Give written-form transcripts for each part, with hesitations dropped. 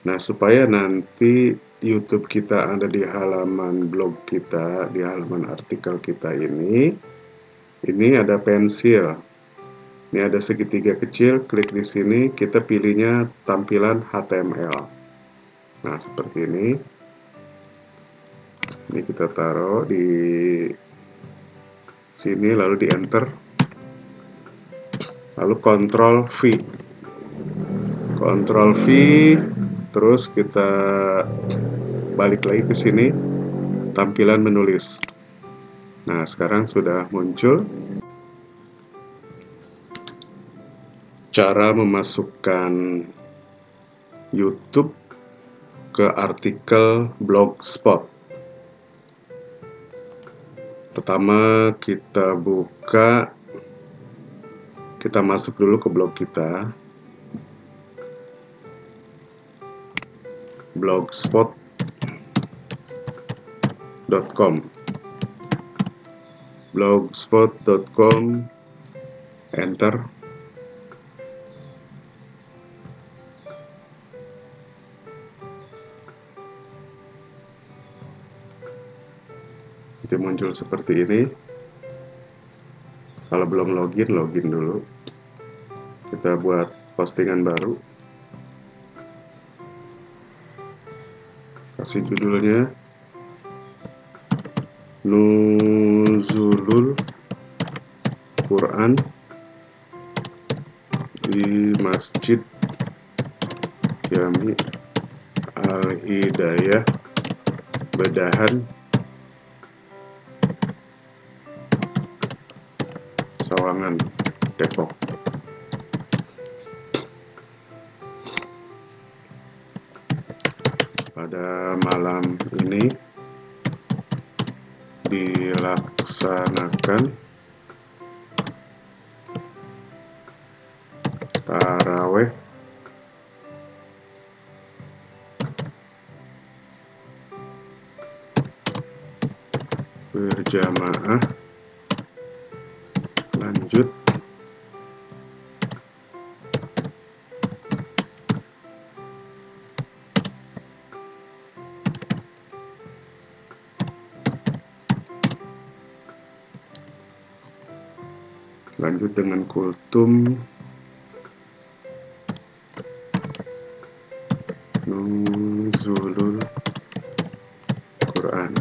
Nah, supaya nanti YouTube kita ada di halaman blog kita, di halaman artikel kita ini ada pensil. Ini ada segitiga kecil, klik di sini, kita pilihnya tampilan HTML. Nah, seperti ini. Ini kita taruh di sini, lalu di enter. Lalu Ctrl V. Ctrl V. Terus kita balik lagi ke sini, tampilan menulis. Nah, sekarang sudah muncul cara memasukkan YouTube ke artikel Blogspot. Pertama kita buka, kita masuk dulu ke blog kita. blogspot.com, enter. Jadi muncul seperti ini. Kalau belum login, login dulu. Kita buat postingan baru, kasih judulnya Nuzulul Quran di Masjid Jami Al-Hidayah Bedahan Sawangan, Depok. Pada malam ini dilaksanakan tarawih berjamaah lanjut dengan Kultum Nuzulul Quran.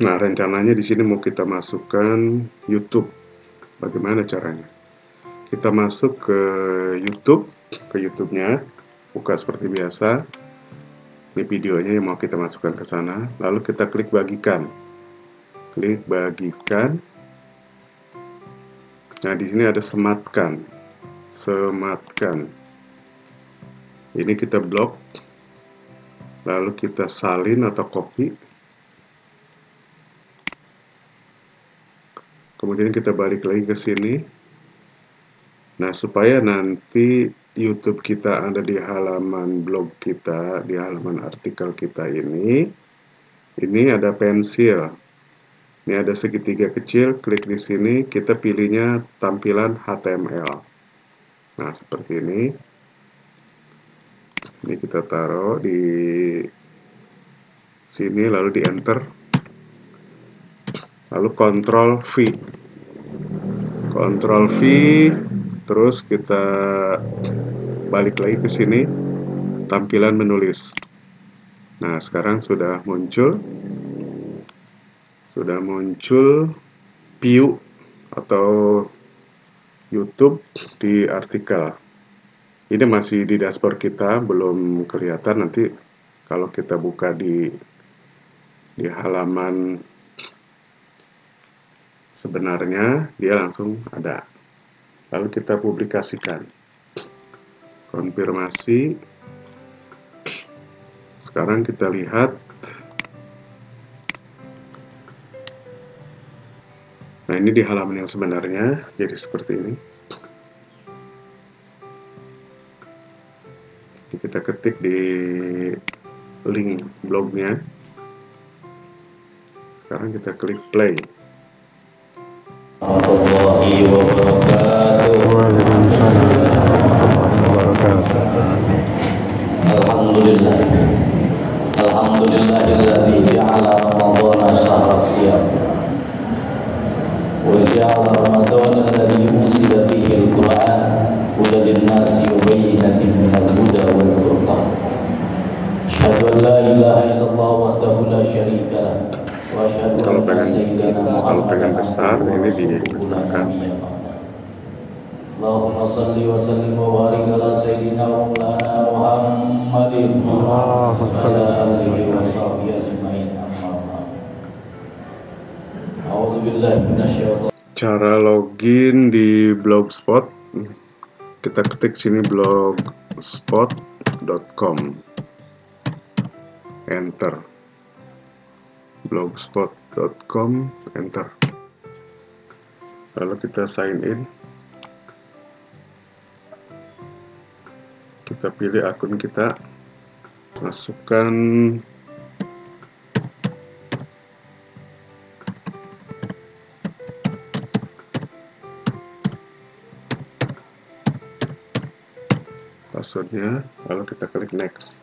Nah, rencananya di sini mau kita masukkan YouTube. Bagaimana caranya? Kita masuk ke YouTube, ke YouTube-nya, buka seperti biasa. Ini videonya yang mau kita masukkan ke sana. Lalu kita klik bagikan. Klik bagikan. Nah, di sini ada sematkan. Sematkan. Ini kita blok. Lalu kita salin atau copy. Kemudian kita balik lagi ke sini. Nah, supaya nanti YouTube kita ada di halaman blog kita, di halaman artikel kita ini ada pensil. Ini ada segitiga kecil, klik di sini, kita pilihnya tampilan HTML. Nah, seperti ini. Ini kita taruh di sini, lalu di enter. Lalu Ctrl V. Ctrl V. Terus kita balik lagi ke sini, tampilan menulis. Nah, sekarang sudah muncul. Sudah muncul view atau YouTube di artikel. Ini masih di dashboard kita, belum kelihatan. Nanti kalau kita buka di halaman sebenarnya dia langsung ada. Lalu kita publikasikan. konfirmasi. Sekarang kita lihat. Nah, ini di halaman yang sebenarnya, jadi seperti ini. Kita ketik di link blognya. Sekarang kita klik play. Alhamdulillah. Alhamdulillahilladzi ja'ala Ramadhana shahran siyam. Wa ja'ala Ramadhana alladzi unzila fihi al-Qur'an hudan lin-nasi wa bayyinatin minal huda wal furqan. Asyhadu an la ilaha illallah wahdahu la syarika lah. Wa asyhadu anna sayyidana Muhammadan abduhu. Allahumma salli wa sallim wa barik ala sayyidina wa maulana Muhammadin wa ala alihi wa sahbihi ajma'in. A'udzu billahi minasy syaithanir rajim. Cara login di Blogspot, kita ketik sini blogspot.com, enter blogspot.com, enter, lalu kita sign in. Kita pilih akun kita, masukkan passwordnya, lalu kita klik next.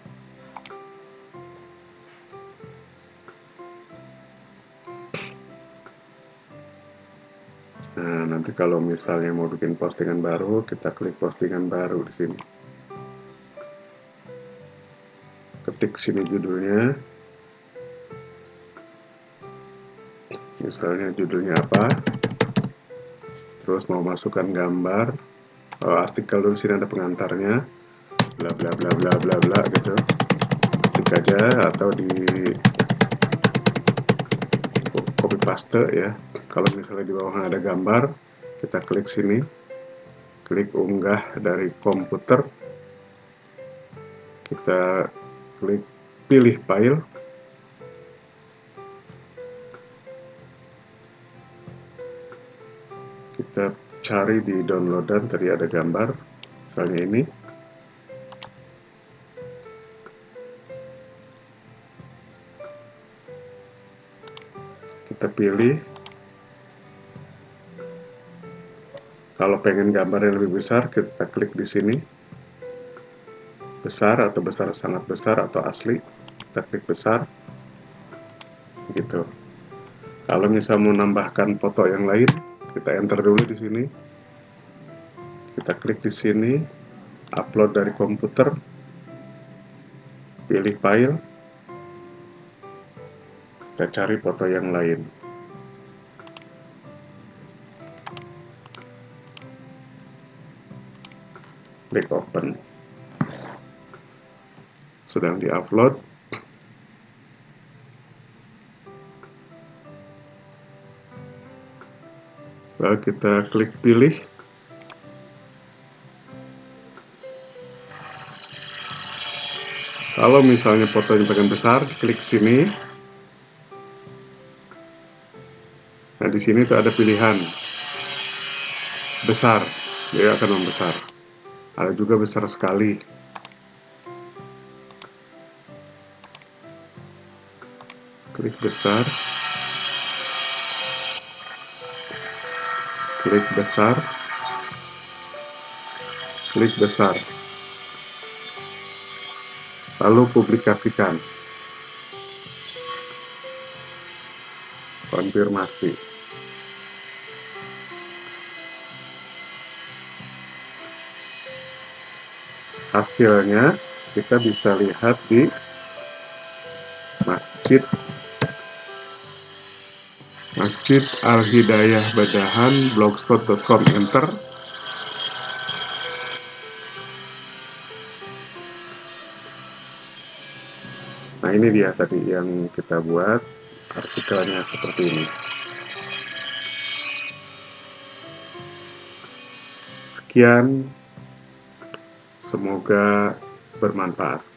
Nah, nanti kalau misalnya mau bikin postingan baru, kita klik postingan baru di sini. Ketik sini judulnya, misalnya judulnya apa, terus mau masukkan gambar, artikel dulu, sini ada pengantarnya, bla bla bla bla bla bla gitu, ketik aja atau di copy paste ya. Kalau misalnya di bawah ada gambar, kita klik sini, klik unggah dari komputer, kita klik pilih file, kita cari di downloadan, tadi ada gambar, misalnya ini, kita pilih. Kalau pengen gambar yang lebih besar, kita klik di sini, besar atau besar sangat besar atau asli, kita klik besar gitu. Kalau misalnya mau menambahkan foto yang lain, kita enter dulu di sini, kita klik di sini, upload dari komputer, pilih file, kita cari foto yang lain. Klik open. Sedang diupload. Lalu kita klik pilih. Kalau misalnya fotonya bagian besar, klik sini. Nah, di sini tuh ada pilihan besar, dia akan membesar. Ada juga besar sekali. Klik besar, klik besar, klik besar, lalu publikasikan, konfirmasi. Hasilnya kita bisa lihat di Masjid Al-Hidayah Bedahan, blogspot.com, enter. Nah, ini dia tadi yang kita buat, artikelnya seperti ini. Sekian, Semoga bermanfaat.